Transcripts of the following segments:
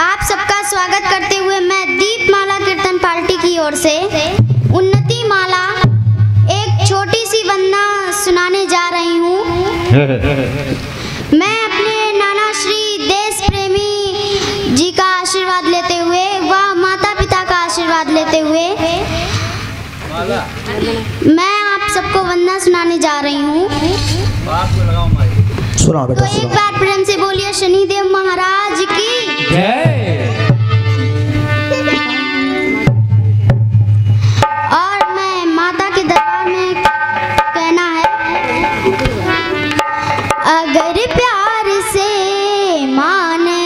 आप सबका स्वागत करते हुए मैं दीप माला कीर्तन पार्टी की ओर से उन्नति माला एक छोटी सी वंदना सुनाने जा रही हूँ। मैं अपने नाना श्री देश प्रेमीजी का आशीर्वाद लेते हुए व माता पिता का आशीर्वाद लेते हुए मैं आप सबको वंदना सुनाने जा रही हूँ। तो एक बार प्रेम से बोलिए शनि देव महाराज की जय। और मैं माता के दरबार में कहना है, अगर प्यार से माने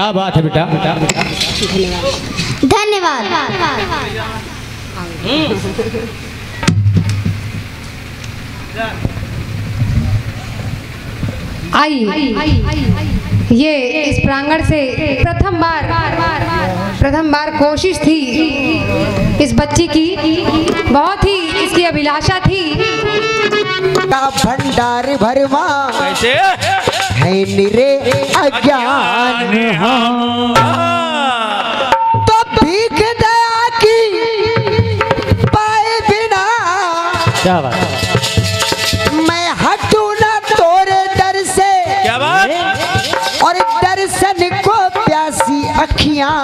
क्या बात है बेटा, धन्यवाद। आई ये इस प्रांगण से प्रथम बार कोशिश थी इस बच्ची की, बहुत ही इसकी अभिलाषा थी। भंडार भरवा है निरे अज्ञान तो भीख दया की पाए बिना, क्या बात, मैं हटू ना तोरे दर से, क्या बात, और दर्शन को प्यासी अखियां,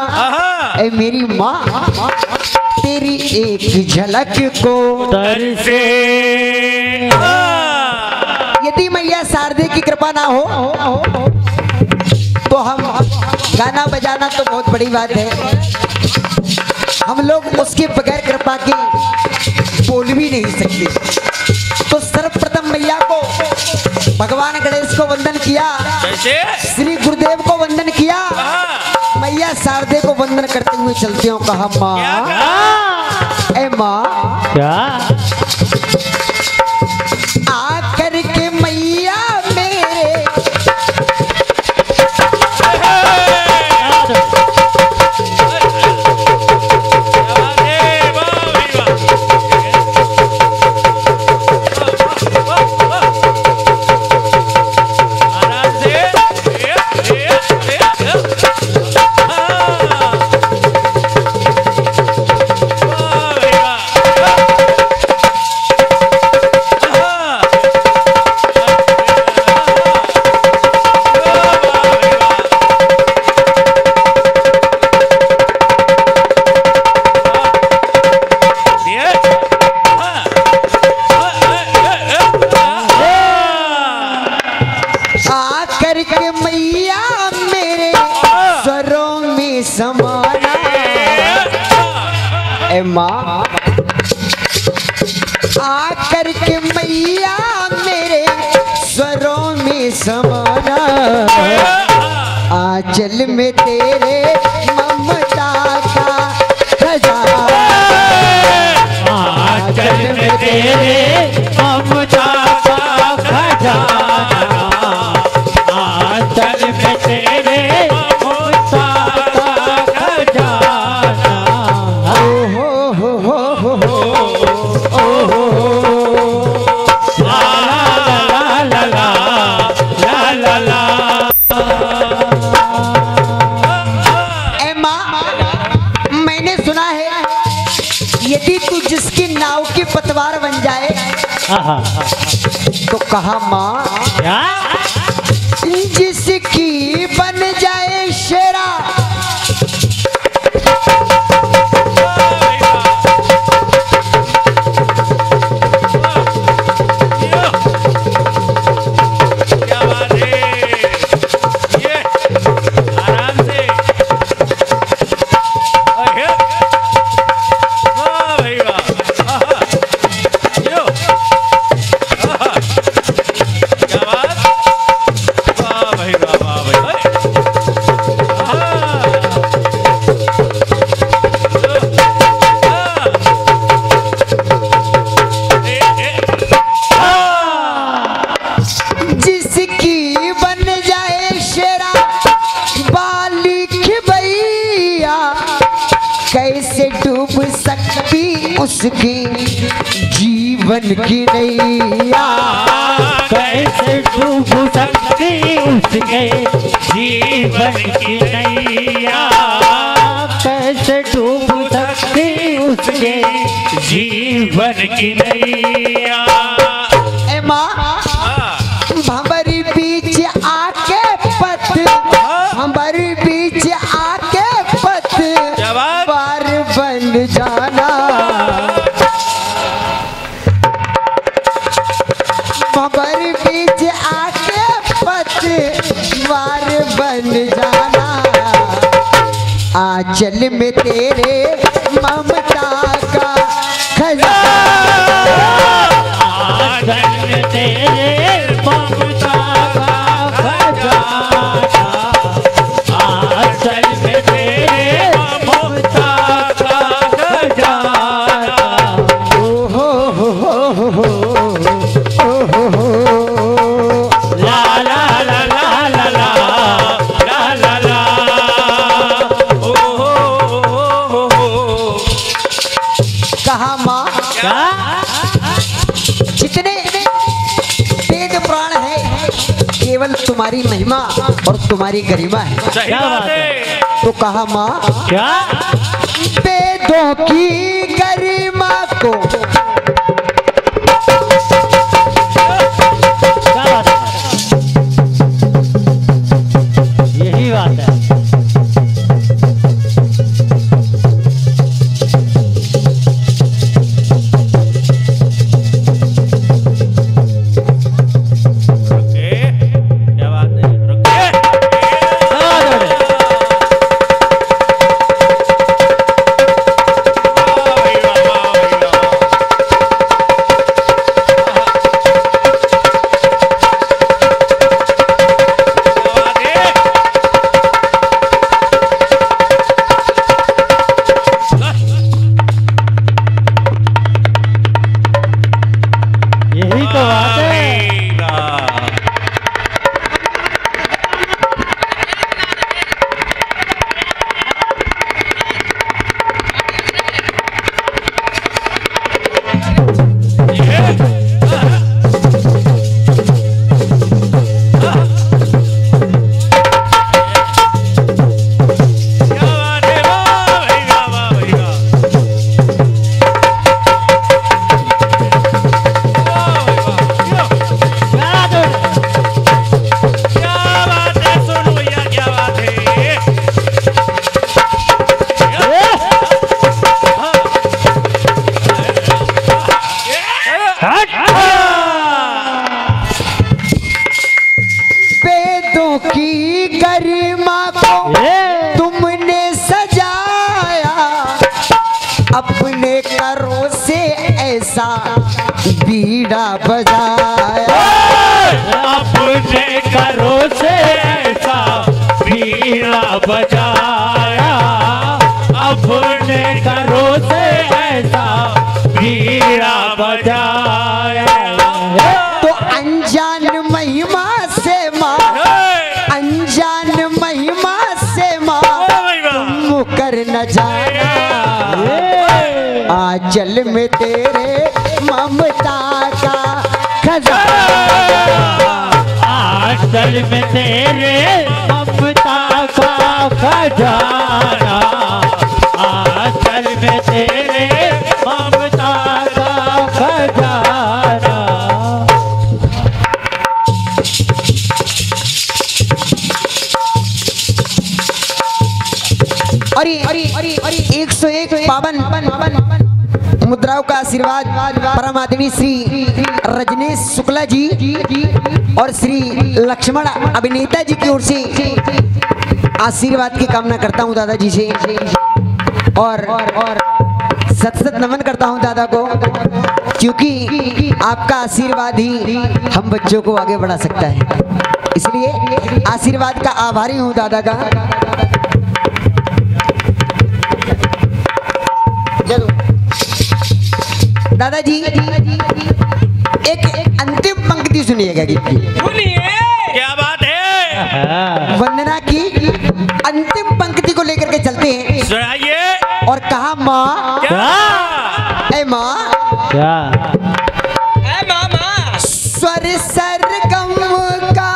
ए मेरी माँ तेरी एक झलक को तरसे। यदि मैया शारदे की कृपा ना हो तो हम गाना बजाना तो बहुत बड़ी बात है, हम लोग उसके बगैर कृपा के बोल भी नहीं सकते। तो सर्वप्रथम मैया को भगवान गणेश को वंदन किया, श्री गुरुदेव को वंदन किया, मैया शारदे को वंदन करते हुए चलते हो। कहा माँ, ए माँ, क्या आकर के मैया मेरे आंचल में तेरे ममता का खजा, आंचल में तेरे ममता का खजा, आंचल में तेरे ममता का खजा। ओ हो हो हो हो हो ओ हो ला ला ला ला ला ला ला। पतवार बन जाए तो कहा माँ, जिसकी बन जाए शेरा, उसकी जीवन की नैया, कैसे डूब सकती उसके जीवन की नैया, कैसे डूब सकती उसके जीवन की नैया। ए माँ हमारी बीच आके पथ, हमारी बीच आके पथ पार बन जाना, आंचल में तेरे ममता का खजा, आंचल में तेरे ममता का खजा। कहा माँ जितने वेद पुराण है केवल तुम्हारी महिमा और तुम्हारी गरिमा है। क्या बात है। तो कहा माँ वेदों की गरिमा को आंचल में तेरे ममता का खजाना, आंचल में तेरे ममता का खजाना, आंचल में तेरे ममता का खजाना। अरे 101 पावन मुद्राओं का आशीर्वाद परम आदमी श्री रजनीश शुक्ला जी और श्री लक्ष्मण अभिनेता जी की ओर से आशीर्वाद की कामना करता हूं दादाजी से और सत सत नमन करता हूं दादा को, क्योंकि आपका आशीर्वाद ही हम बच्चों को आगे बढ़ा सकता है। इसलिए आशीर्वाद का आभारी हूं दादा का। दादाजी एक अंतिम पंक्ति सुनिएगा गीत की। क्या बात है। वंदना की अंतिम पंक्ति को लेकर के चलते हैं। सुनाइए। और कहा माँ ए माँ क्या ए मामा स्वर सरगम का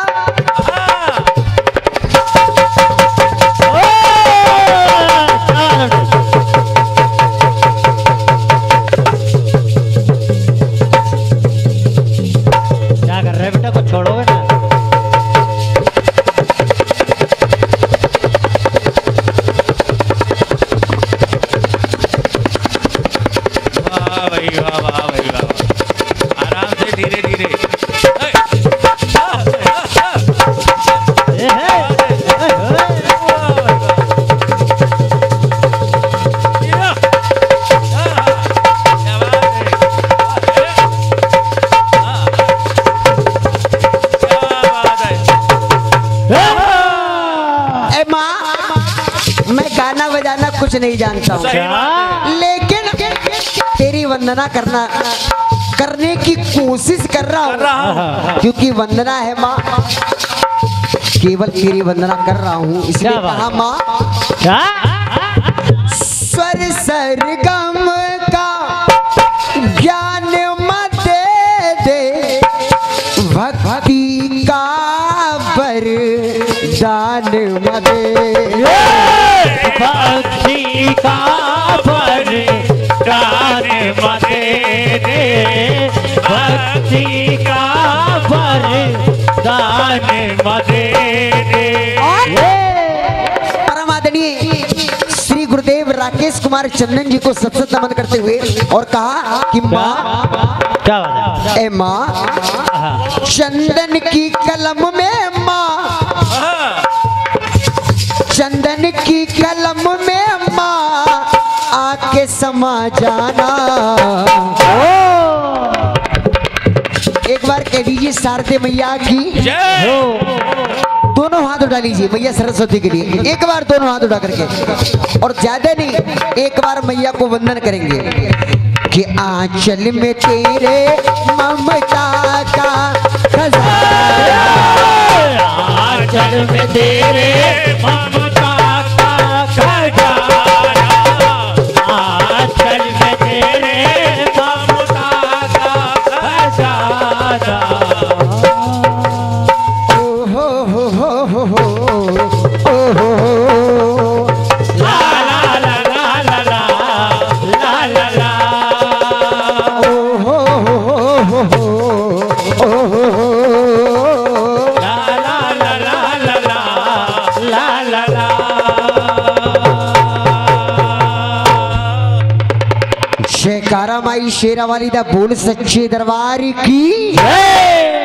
नहीं जानता हूँ, लेकिन तेरी वंदना करने की कोशिश कर रहा हूँ, क्योंकि वंदना है माँ, केवल तेरी वंदना कर रहा हूँ। इसलिए कहा माँ स्वर सरगम का देव पक्षी का परिकार मदे पक्षी का परिकार मदे। राकेश कुमार चंदन जी को सबसे नमन करते हुए और कहा कि माँ ए माँ चंदन की कलम में माँ चंदन की कलम में माँ आके समा जाना। एक बार कह दीजिए शारदे मैया की जय। दोनों हाथ उठा लीजिए मैया सरस्वती के लिए। एक बार दोनों हाथ उठा करके और ज्यादा नहीं एक बार मैया को वंदन करेंगे कि आंचल में तेरे ममता का खजाना आंचल में तेरे ममता का खजाना आंचल में तेरे ममता का खजाना। शेरा वाली दा बोल सच्चे दरबार की